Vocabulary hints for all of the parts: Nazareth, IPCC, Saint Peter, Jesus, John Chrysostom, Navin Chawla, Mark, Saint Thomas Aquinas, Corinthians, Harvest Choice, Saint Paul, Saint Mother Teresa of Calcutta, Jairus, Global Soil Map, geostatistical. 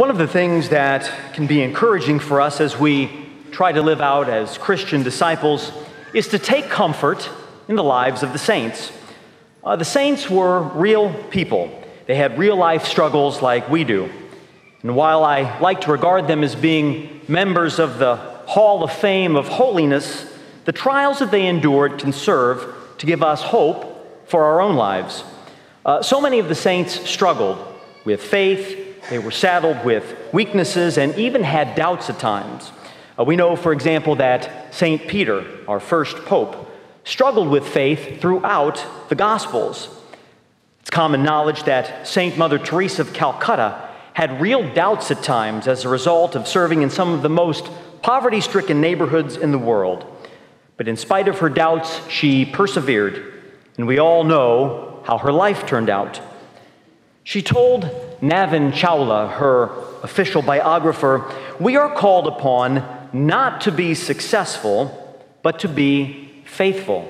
One of the things that can be encouraging for us as we try to live out as Christian disciples is to take comfort in the lives of the saints. The saints were real people. They had real life struggles like we do. And while I like to regard them as being members of the Hall of Fame of holiness, the trials that they endured can serve to give us hope for our own lives. So many of the saints struggled with faith. They were saddled with weaknesses and even had doubts at times. We know, for example, that Saint Peter, our first pope, struggled with faith throughout the Gospels. It's common knowledge that Saint Mother Teresa of Calcutta had real doubts at times as a result of serving in some of the most poverty-stricken neighborhoods in the world. But in spite of her doubts, she persevered, and we all know how her life turned out. She told Navin Chawla, her official biographer, "We are called upon not to be successful, but to be faithful."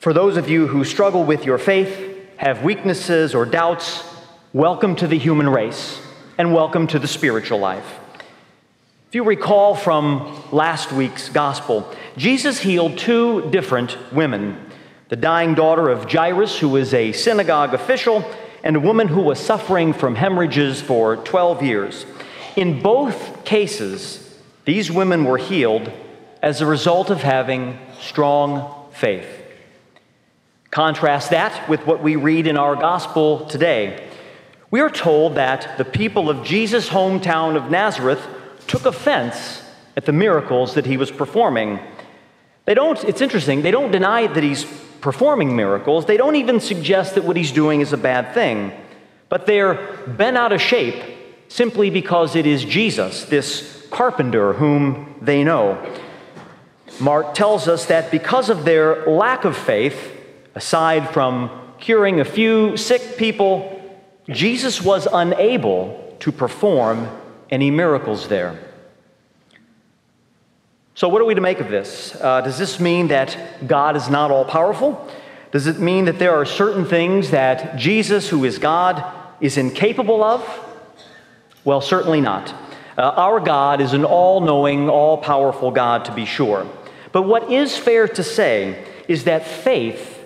For those of you who struggle with your faith, have weaknesses or doubts, welcome to the human race, and welcome to the spiritual life. If you recall from last week's gospel, Jesus healed two different women, the dying daughter of Jairus, who was a synagogue official, and a woman who was suffering from hemorrhages for 12 years. In both cases, these women were healed as a result of having strong faith. Contrast that with what we read in our gospel today. We are told that the people of Jesus' hometown of Nazareth took offense at the miracles that he was performing. It's interesting, they don't deny that he's performing miracles. They don't even suggest that what he's doing is a bad thing. But they're bent out of shape simply because it is Jesus, this carpenter whom they know. Mark tells us that because of their lack of faith, aside from curing a few sick people, Jesus was unable to perform any miracles there. So what are we to make of this? Does this mean that God is not all-powerful? Does it mean that there are certain things that Jesus, who is God, is incapable of? Well, certainly not. Our God is an all-knowing, all-powerful God, to be sure. But what is fair to say is that faith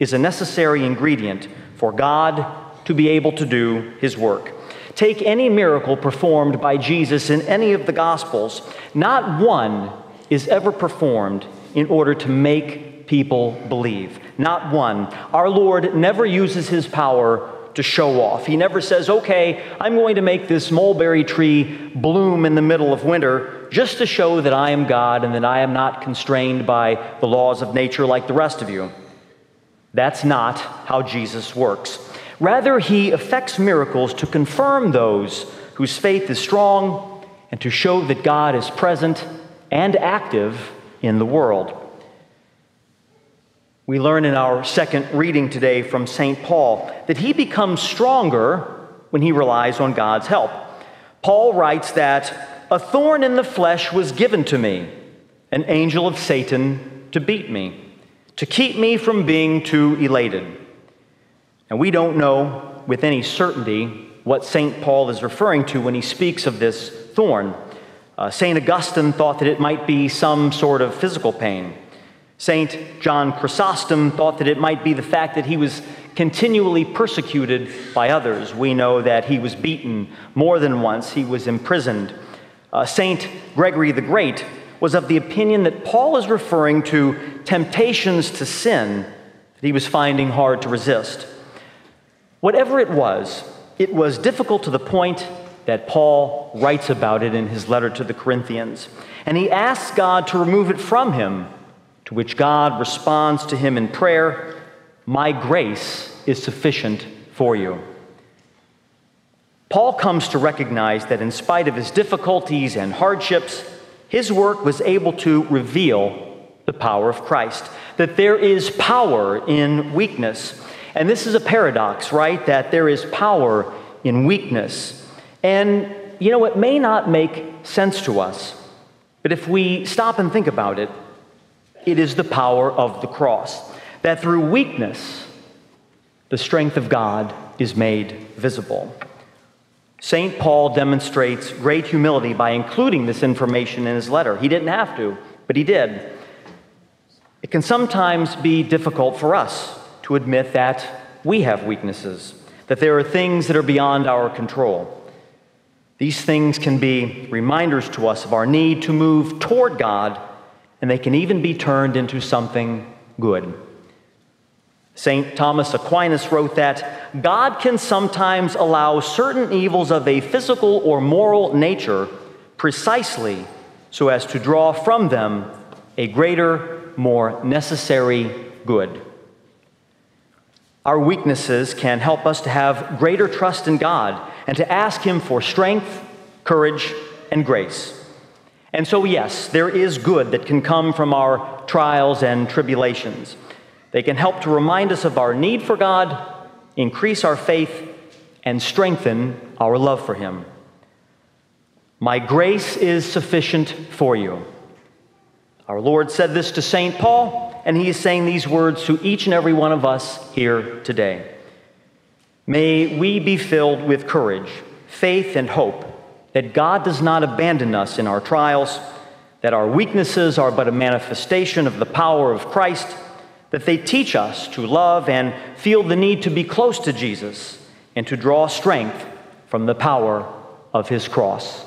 is a necessary ingredient for God to be able to do his work. Take any miracle performed by Jesus in any of the Gospels. Not one is ever performed in order to make people believe. Not one. Our Lord never uses his power to show off. He never says, okay, I'm going to make this mulberry tree bloom in the middle of winter just to show that I am God and that I am not constrained by the laws of nature like the rest of you. That's not how Jesus works. Rather, he effects miracles to confirm those whose faith is strong and to show that God is present and active in the world. We learn in our second reading today from Saint Paul that he becomes stronger when he relies on God's help. Paul writes that, "A thorn in the flesh was given to me, an angel of Satan to beat me, to keep me from being too elated." And we don't know with any certainty what St. Paul is referring to when he speaks of this thorn. St. Augustine thought that it might be some sort of physical pain. St. John Chrysostom thought that it might be the fact that he was continually persecuted by others. We know that he was beaten more than once. He was imprisoned. St. Gregory the Great was of the opinion that Paul is referring to temptations to sin that he was finding hard to resist. Whatever it was difficult to the point that Paul writes about it in his letter to the Corinthians. And he asks God to remove it from him, to which God responds to him in prayer, "My grace is sufficient for you." Paul comes to recognize that in spite of his difficulties and hardships, his work was able to reveal the power of Christ, that there is power in weakness. And this is a paradox, right? That there is power in weakness. And, you know, it may not make sense to us, but if we stop and think about it, it is the power of the cross. That through weakness, the strength of God is made visible. Saint Paul demonstrates great humility by including this information in his letter. He didn't have to, but he did. It can sometimes be difficult for us to admit that we have weaknesses, that there are things that are beyond our control. These things can be reminders to us of our need to move toward God, and they can even be turned into something good. Saint Thomas Aquinas wrote that God can sometimes allow certain evils of a physical or moral nature precisely so as to draw from them a greater, more necessary good. Our weaknesses can help us to have greater trust in God and to ask Him for strength, courage, and grace. And so, yes, there is good that can come from our trials and tribulations. They can help to remind us of our need for God, increase our faith, and strengthen our love for Him. My grace is sufficient for you. Our Lord said this to St. Paul, and he is saying these words to each and every one of us here today. May we be filled with courage, faith, and hope that God does not abandon us in our trials, that our weaknesses are but a manifestation of the power of Christ, that they teach us to love and feel the need to be close to Jesus and to draw strength from the power of His cross.